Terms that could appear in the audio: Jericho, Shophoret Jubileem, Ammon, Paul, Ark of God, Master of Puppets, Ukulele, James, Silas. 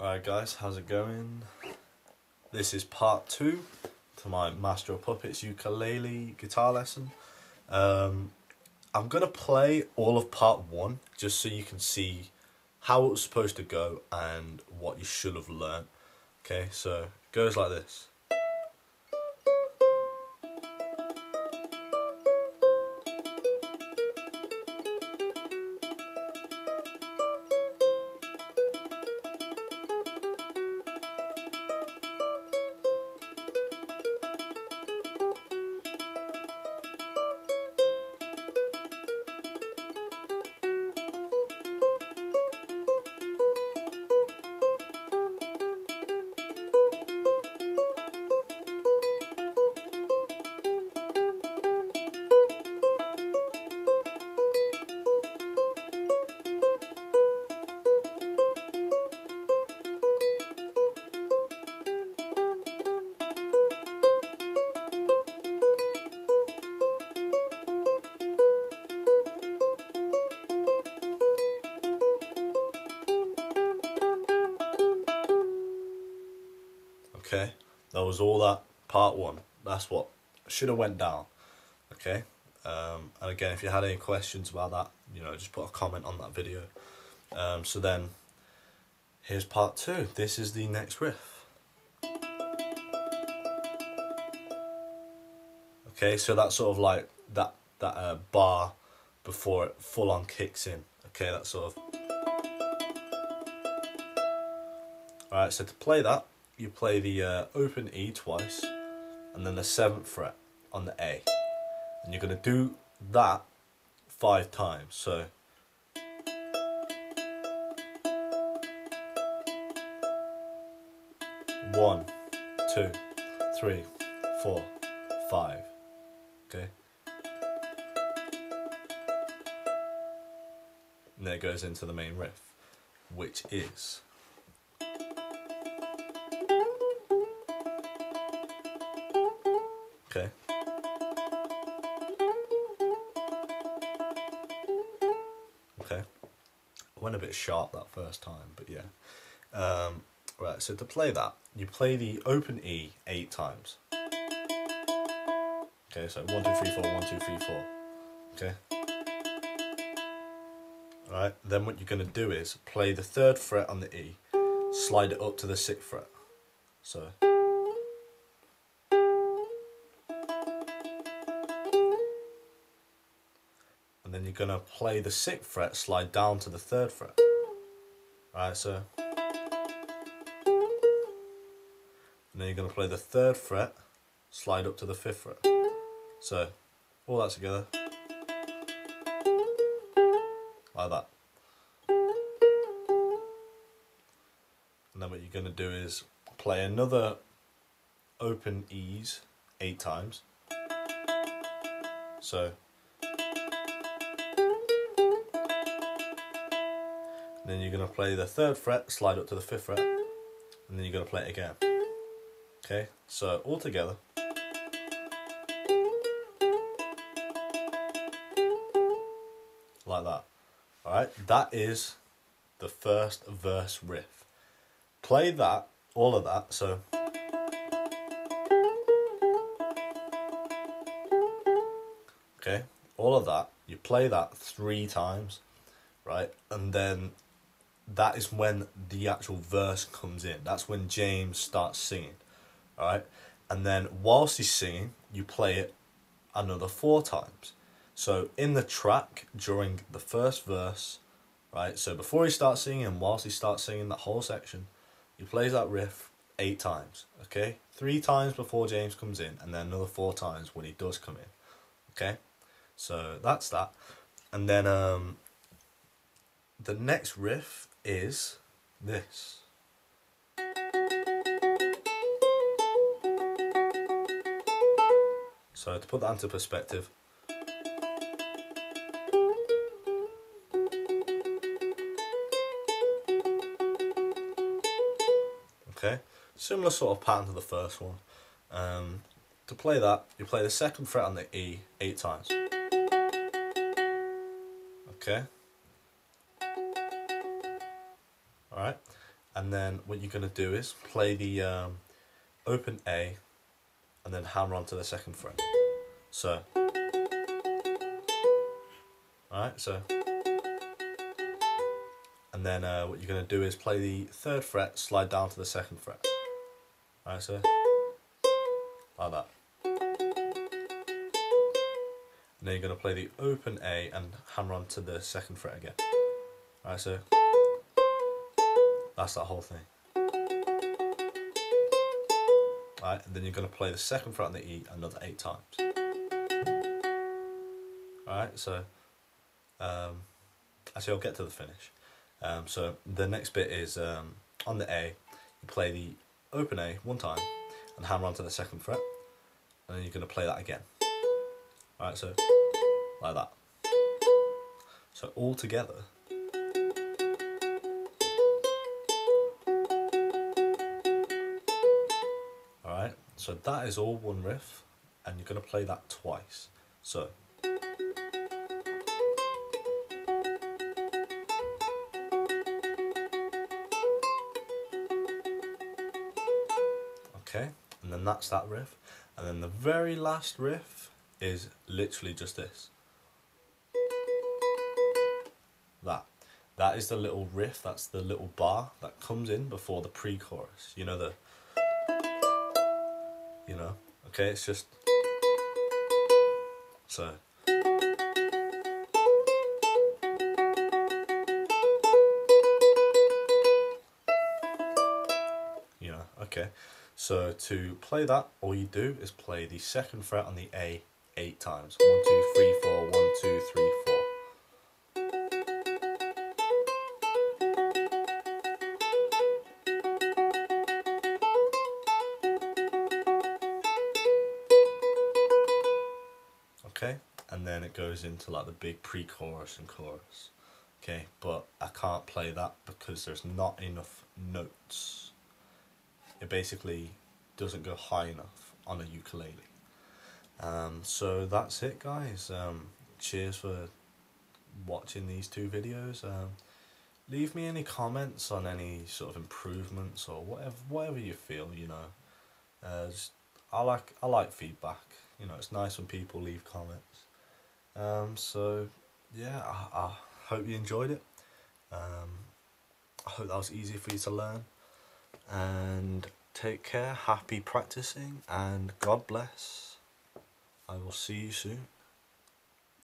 Alright guys, how's it going? This is part 2 to my Master of Puppets ukulele guitar lesson. I'm going to play all of part 1 just so you can see how it was supposed to go and what you should have learned. Okay, so it goes like this. Okay, that was all that part 1. That's what should have went down. Okay, and again, if you had any questions about that, you know, just put a comment on that video. So then, here's part 2. This is the next riff. Okay, so that's sort of like that bar before it full on kicks in. Okay, that sort of. All right, so to play that, you play the open E twice and then the 7th fret on the A, and you're going to do that 5 times. So one, two, three, four, five. Okay, and then it goes into the main riff, which is okay. Okay. I went a bit sharp that first time, but yeah. Right, so to play that, you play the open E 8 times. Okay, so 1, 2, 3, 4, 1, 2, 3, 4. Okay. Alright, then what you're going to do is play the 3rd fret on the E, slide it up to the 6th fret. So. And then you're going to play the 6th fret, slide down to the 3rd fret. Alright, so. And then you're going to play the 3rd fret, slide up to the 5th fret. So, all that together. Like that. And then what you're going to do is play another open E's 8 times. So. Then you're going to play the 3rd fret, slide up to the 5th fret, and then you're going to play it again. Okay, so all together. Like that. Alright, that is the first verse riff. Play that, all of that, so. Okay, all of that, you play that 3 times, right, and then that is when the actual verse comes in. That's when James starts singing. Alright? And then whilst he's singing, you play it another 4 times. So in the track, during the first verse, right? So before he starts singing and whilst he starts singing, that whole section, he plays that riff 8 times. Okay? 3 times before James comes in, and then another 4 times when he does come in. Okay? So that's that. And then the next riff is this. So to put that into perspective, okay, similar sort of pattern to the first one. To play that, you play the 2nd fret on the E 8 times. Okay. Alright, and then what you're going to do is play the open A and then hammer onto the second fret. So, alright, so, and then what you're going to do is play the third fret, slide down to the second fret. Alright, so, like that. And then you're going to play the open A and hammer onto the second fret again. Alright, so that's that whole thing. Alright, and then you're going to play the second fret on the E another 8 times. Alright, so actually I'll get to the finish. So the next bit is on the A, you play the open A 1 time and hammer onto the second fret, and then you're going to play that again. Alright, so like that. So all together, alright, so that is all one riff, and you're going to play that twice. So, okay, and then that's that riff, and then the very last riff is literally just this. That is the little riff, that's the little bar that comes in before the pre-chorus. You know, the, you know, okay, it's just, so, you know, okay. So to play that, all you do is play the second fret on the A 8 times. 1, 2, 3, 4. 1, 2, 3, 4. Okay, and then it goes into like the big pre-chorus and chorus. Okay, but I can't play that because there's not enough notes. It basically doesn't go high enough on a ukulele. So that's it, guys. Cheers for watching these two videos. Leave me any comments on any sort of improvements or whatever you feel, you know. I like feedback, you know. It's nice when people leave comments. So yeah, I hope you enjoyed it. I hope that was easy for you to learn, and take care, happy practicing, and God bless. I will see you soon.